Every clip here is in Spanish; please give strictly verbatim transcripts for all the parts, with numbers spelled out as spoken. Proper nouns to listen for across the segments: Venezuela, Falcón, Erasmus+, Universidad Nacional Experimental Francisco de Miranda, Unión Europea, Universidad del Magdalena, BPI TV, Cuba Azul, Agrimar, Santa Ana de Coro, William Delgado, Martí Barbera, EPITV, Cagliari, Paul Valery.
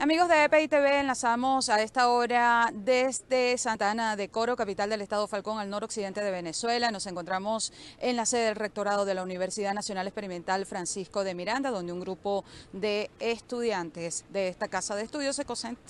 Amigos de E P I T V, enlazamos a esta hora desde Santa Ana de Coro, capital del estado Falcón, al noroccidente de Venezuela. Nos encontramos en la sede del rectorado de la Universidad Nacional Experimental Francisco de Miranda, donde un grupo de estudiantes de esta casa de estudios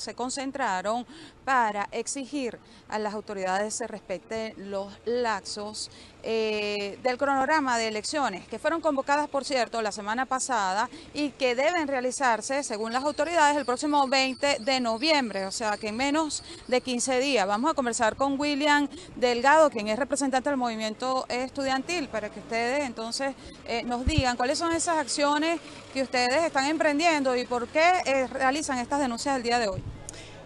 se concentraron para exigir a las autoridades que respeten los lapsos eh, del cronograma de elecciones, que fueron convocadas, por cierto, la semana pasada y que deben realizarse, según las autoridades, el próximo veinte de noviembre, o sea que en menos de quince días. Vamos a conversar con William Delgado, quien es representante del movimiento estudiantil, para que ustedes entonces eh, nos digan cuáles son esas acciones que ustedes están emprendiendo y por qué eh, realizan estas denuncias el día de hoy.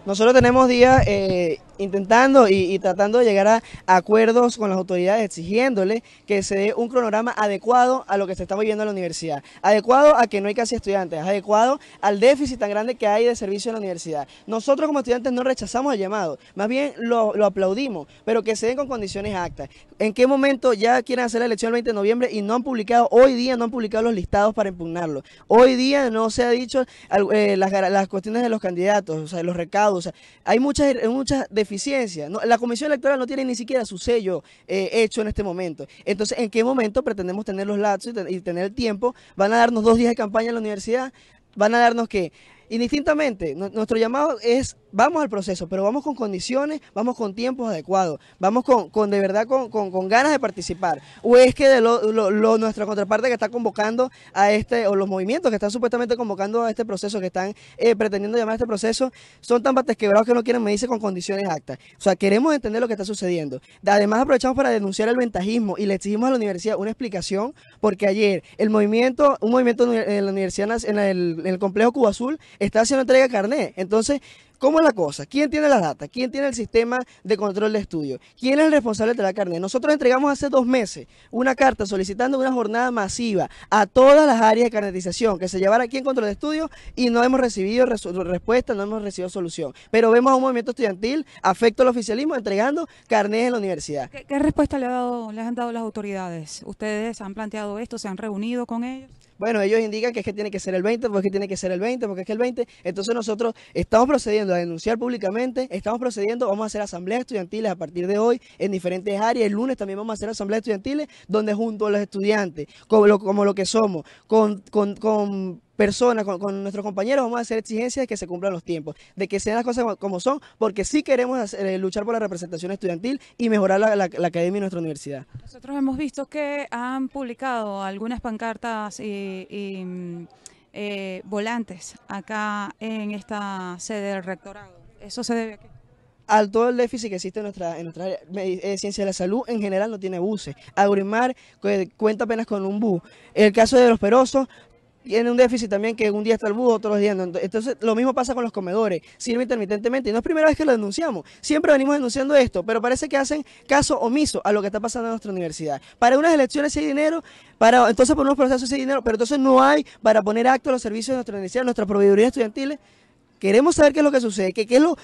Nosotros tenemos días eh, intentando y, y tratando de llegar a acuerdos con las autoridades, exigiéndole que se dé un cronograma adecuado a lo que se está viviendo en la universidad, adecuado a que no hay casi estudiantes, adecuado al déficit tan grande que hay de servicio en la universidad. Nosotros como estudiantes no rechazamos el llamado, más bien lo, lo aplaudimos, pero que se den con condiciones actas. ¿En qué momento ya quieren hacer la elección el veinte de noviembre y no han publicado, hoy día no han publicado los listados para impugnarlo? Hoy día no se ha dicho eh, las, las cuestiones de los candidatos, o sea, los recados. O sea, hay muchas, muchas deficiencias. No, la Comisión Electoral no tiene ni siquiera su sello eh, hecho en este momento. Entonces, ¿en qué momento pretendemos tener los lapsos y, ten, y tener el tiempo? ¿Van a darnos dos días de campaña en la universidad? ¿Van a darnos qué? Indistintamente, no, nuestro llamado es, vamos al proceso, pero vamos con condiciones, vamos con tiempos adecuados, vamos con, con de verdad con, con, con ganas de participar. O es que de lo, lo, lo, nuestra contraparte que está convocando a este, o los movimientos que están supuestamente convocando a este proceso, que están eh, pretendiendo llamar a este proceso, son tan bates quebrados que no quieren, me dice, con condiciones actas. O sea, queremos entender lo que está sucediendo. Además, aprovechamos para denunciar el ventajismo y le exigimos a la universidad una explicación, porque ayer el movimiento, un movimiento en la universidad, en el, en el complejo Cuba Azul, está haciendo entrega de carnet. Entonces, ¿cómo es la cosa? ¿Quién tiene las datas? ¿Quién tiene el sistema de control de estudio? ¿Quién es el responsable de la carnet? Nosotros entregamos hace dos meses una carta solicitando una jornada masiva a todas las áreas de carnetización que se llevara aquí en control de estudio y no hemos recibido respuesta, no hemos recibido solución. Pero vemos a un movimiento estudiantil afecto al oficialismo entregando carnet en la universidad. ¿Qué, qué respuesta le, ha dado, le han dado las autoridades? ¿Ustedes han planteado esto? ¿Se han reunido con ellos? Bueno, ellos indican que es que tiene que ser el veinte, porque tiene que ser el veinte, porque es que el veinte. Entonces nosotros estamos procediendo a denunciar públicamente, estamos procediendo, vamos a hacer asambleas estudiantiles a partir de hoy en diferentes áreas. El lunes también vamos a hacer asambleas estudiantiles donde junto a los estudiantes, como lo, como lo que somos, con... con, con personas, con, con nuestros compañeros, vamos a hacer exigencias de que se cumplan los tiempos, de que sean las cosas como, como son, porque sí queremos hacer, eh, luchar por la representación estudiantil y mejorar la, la, la academia y nuestra universidad. Nosotros hemos visto que han publicado algunas pancartas y, y eh, volantes acá en esta sede del rectorado. ¿Eso se debe a qué? Al todo el déficit que existe en nuestra, en nuestra área. Eh, ciencia de la salud en general no tiene buses. Agrimar eh, cuenta apenas con un bus. El caso de los perosos, tiene un déficit también, que un día está el bus, otros días no. Entonces, lo mismo pasa con los comedores, sirve intermitentemente. Y no es primera vez que lo denunciamos, siempre venimos denunciando esto, pero parece que hacen caso omiso a lo que está pasando en nuestra universidad. Para unas elecciones sí hay dinero, para, entonces por unos procesos sí hay dinero, pero entonces no hay para poner acto a los servicios de nuestra universidad, nuestras proveedurías estudiantiles. Queremos saber qué es lo que sucede, qué, qué es lo,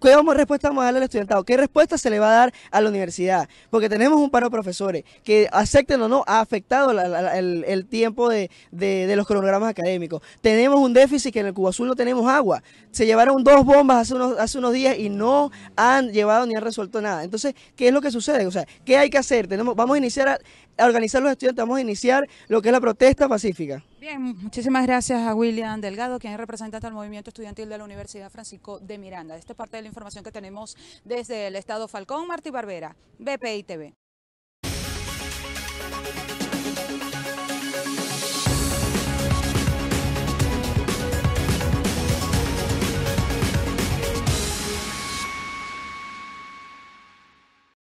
qué vamos, respuesta vamos a darle al estudiantado, qué respuesta se le va a dar a la universidad, porque tenemos un paro de profesores que, acepten o no, ha afectado la, la, el, el tiempo de, de, de los cronogramas académicos. Tenemos un déficit que en el Cuba Azul no tenemos agua. Se llevaron dos bombas hace unos, hace unos días y no han llevado ni han resuelto nada. Entonces, ¿qué es lo que sucede? O sea, ¿qué hay que hacer? Tenemos, vamos a iniciar a, a organizar los estudiantes, vamos a iniciar lo que es la protesta pacífica. Bien, muchísimas gracias a William Delgado, quien es representante del movimiento estudiantil de la Universidad Francisco de Miranda. Esta es parte de la información que tenemos desde el estado Falcón. Martí Barbera, B P I T V.